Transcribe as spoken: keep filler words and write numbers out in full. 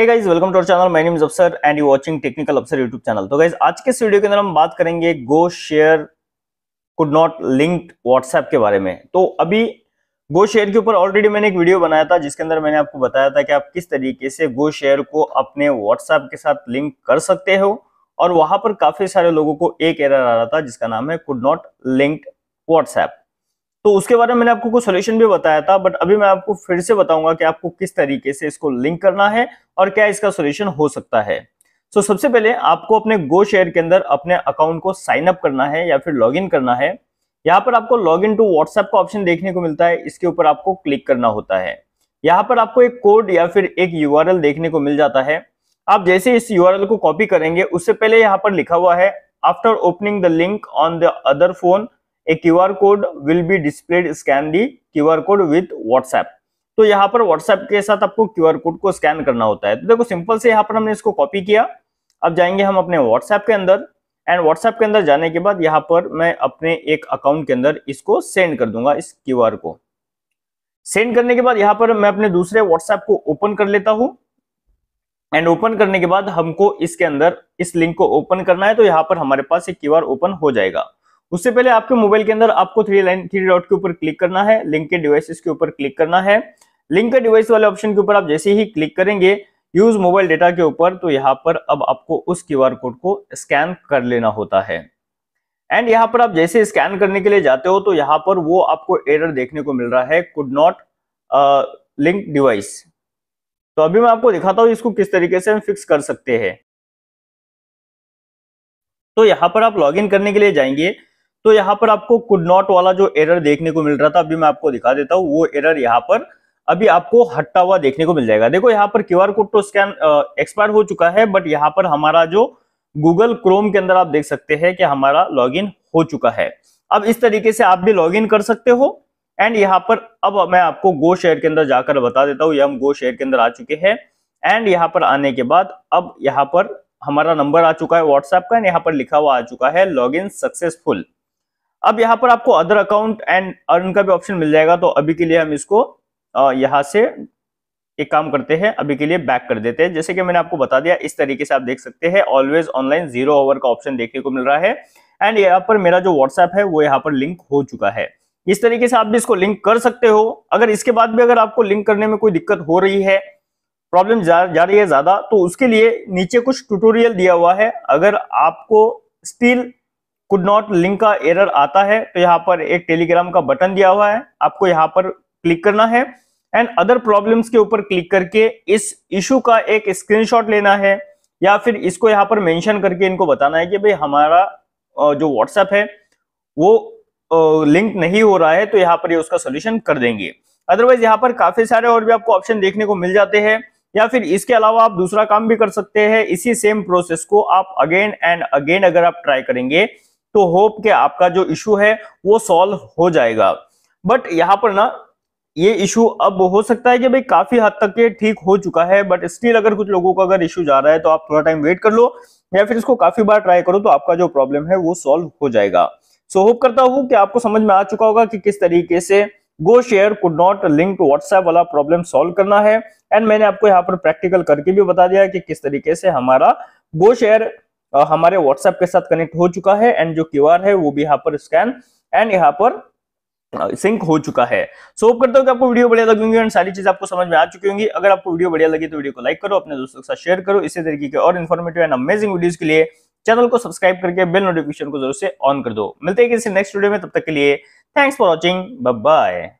Hey guys, welcome to our channel. My name is Afsar and you watching technical Afsar YouTube channel. तो guys, आज के इस video के अंदर हम बात करेंगे go share could not linked WhatsApp के बारे में। तो अभी गो शेयर के ऊपर ऑलरेडी मैंने एक वीडियो बनाया था जिसके अंदर मैंने आपको बताया था कि आप किस तरीके से गो शेयर को अपने व्हाट्सएप के साथ लिंक कर सकते हो, और वहां पर काफी सारे लोगों को एक एरर आ रहा था जिसका नाम है कुड नॉट लिंक्ड व्हाट्सएप। तो उसके बारे में मैंने आपको कुछ सोल्यूशन भी बताया था, बट अभी मैं आपको फिर से बताऊंगा कि आपको किस तरीके से इसको लिंक करना है और क्या इसका सोल्यूशन हो सकता है। तो so, सबसे पहले आपको अपने गो शेयर के अंदर अपने अकाउंट को साइन अप करना है या फिर लॉगिन करना है। यहाँ पर आपको लॉग इन टू व्हाट्सएप का ऑप्शन देखने को मिलता है, इसके ऊपर आपको क्लिक करना होता है। यहाँ पर आपको एक कोड या फिर एक यू आर एल देखने को मिल जाता है। आप जैसे इस यू आर एल को कॉपी करेंगे, उससे पहले यहाँ पर लिखा हुआ है after opening the link on the other phone a Q R code will be displayed, scan the Q R code with WhatsApp. तो यहाँ पर व्हाट्सएप के साथ आपको क्यू आर कोड को स्कैन करना होता है। तो देखो, सिंपल से यहाँ पर हमने इसको कॉपी किया। अब जाएंगे हम अपने व्हाट्सएप के अंदर, एंड व्हाट्सएप के अंदर जाने के बाद यहाँ पर मैं अपने एक अकाउंट के अंदर इसको सेंड कर दूंगा। इस क्यू आर को सेंड करने के बाद यहाँ पर मैं अपने दूसरे व्हाट्सएप को ओपन कर लेता हूँ, एंड ओपन करने के बाद हमको इसके अंदर इस लिंक को ओपन करना है। तो यहाँ पर हमारे पास एक क्यू आर ओपन हो जाएगा। उससे पहले आपके मोबाइल के अंदर आपको थ्री लाइन थ्री डॉट के ऊपर क्लिक करना है, लिंक के डिवाइसेस के ऊपर क्लिक करना है। लिंक के डिवाइस वाले ऑप्शन के ऊपर आप जैसे ही क्लिक करेंगे यूज मोबाइल डेटा के ऊपर, तो यहाँ पर अब आपको उस क्यूआर कोड को स्कैन कर लेना होता है। एंड यहाँ पर आप जैसे स्कैन करने के लिए जाते हो तो यहाँ पर वो आपको एरर देखने को मिल रहा है, कुड नॉट लिंक डिवाइस। तो अभी मैं आपको दिखाता हूँ इसको किस तरीके से हम फिक्स कर सकते हैं। तो यहाँ पर आप लॉग इन करने के लिए जाएंगे, तो यहाँ पर आपको कुड नॉट वाला जो एरर देखने को मिल रहा था, अभी मैं आपको दिखा देता हूँ वो एरर यहाँ पर अभी आपको हटा हुआ देखने को मिल जाएगा। देखो, यहाँ पर क्यूआर कोड तो स्कैन एक्सपायर हो चुका है, बट यहाँ पर हमारा जो गूगल क्रोम के अंदर आप देख सकते हैं कि हमारा लॉगिन हो चुका है। अब इस तरीके से आप भी लॉगिन कर सकते हो। एंड यहाँ पर अब मैं आपको गो शेयर के अंदर जाकर बता देता हूँ, ये हम गो शेयर के अंदर आ चुके हैं। एंड यहाँ पर आने के बाद अब यहाँ पर हमारा नंबर आ चुका है व्हाट्सएप का, एंड यहाँ पर लिखा हुआ आ चुका है लॉगिन सक्सेसफुल। अब यहाँ पर आपको अदर अकाउंट एंड अर्न का भी ऑप्शन मिल जाएगा। तो अभी के लिए हम इसको यहाँ से एक काम करते हैं, अभी के लिए बैक कर देते हैं। जैसे कि मैंने आपको बता दिया, इस तरीके से आप देख सकते हैं ऑलवेज ऑनलाइन जीरो आवर का ऑप्शन देखने को मिल रहा है। एंड यहाँ पर मेरा जो व्हाट्सएप है वो यहाँ पर लिंक हो चुका है। इस तरीके से आप भी इसको लिंक कर सकते हो। अगर इसके बाद भी अगर आपको लिंक करने में कोई दिक्कत हो रही है, प्रॉब्लम जा रही है ज्यादा, तो उसके लिए नीचे कुछ ट्यूटोरियल दिया हुआ है। अगर आपको स्टिल कुड नॉट लिंक का एरर आता है तो यहाँ पर एक टेलीग्राम का बटन दिया हुआ है, आपको यहाँ पर क्लिक करना है। एंड अदर प्रॉब्लम्स के ऊपर क्लिक करके इस इशू का एक स्क्रीनशॉट लेना है, या फिर इसको यहाँ पर मेंशन करके इनको बताना है कि भाई हमारा जो व्हाट्सएप है वो लिंक नहीं हो रहा है, तो यहाँ पर ये यह उसका सोल्यूशन कर देंगे। अदरवाइज यहाँ पर काफी सारे और भी आपको ऑप्शन देखने को मिल जाते हैं, या फिर इसके अलावा आप दूसरा काम भी कर सकते हैं। इसी सेम प्रोसेस को आप अगेन एंड अगेन अगर आप ट्राई करेंगे तो होप के आपका जो इशू है वो सॉल्व हो जाएगा। बट यहाँ पर ना ये इशू अब हो सकता है कि भाई काफी हद तक ये ठीक हो चुका है, बट स्टिल अगर कुछ लोगों का अगर इशू जा रहा है तो आप थोड़ा टाइम वेट कर लो, या फिर इसको काफी बार ट्राई करो, तो आपका जो प्रॉब्लम है वो सॉल्व हो जाएगा। सो होप करता हूँ कि आपको समझ में आ चुका होगा कि किस तरीके से go share could not link WhatsApp वाला प्रॉब्लम सॉल्व करना है। एंड मैंने आपको यहाँ पर प्रैक्टिकल करके भी बता दिया कि किस तरीके से हमारा गो शेयर Uh, हमारे व्हाट्सएप के साथ कनेक्ट हो चुका है, एंड जो क्यूआर है वो भी यहाँ पर स्कैन एंड यहाँ पर सिंक हो चुका है। सो होप करता हूँ कि आपको वीडियो बढ़िया लगेंगी एंड सारी चीज आपको समझ में आ चुकी होंगी। अगर आपको वीडियो बढ़िया लगी तो वीडियो को लाइक करो, अपने दोस्तों के साथ शेयर करो। इसी तरीके के और इन्फॉर्मेटिव एंड अमेजिंग वीडियोज के लिए चैनल को सब्सक्राइब करके बेल नोटिफिकेशन को जरूर से ऑन कर दो। मिलते हैं किसी नेक्स्ट वीडियो में, तब तक के लिए thanks for watching, bye bye.